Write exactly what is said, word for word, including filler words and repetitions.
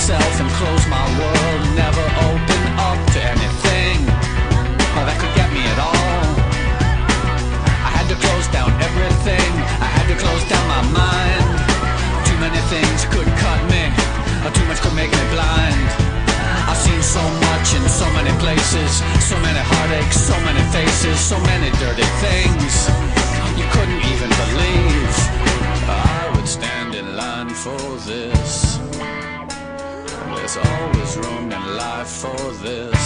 myself and close my world, never open up to anything that could get me at all. I had to close down everything, I had to close down my mind. Too many things could cut me, or too much could make me blind. I've seen so much in so many places, so many heartaches, so many faces, so many dirty things you couldn't even believe. I would stand in line for this. There's always room in life for this.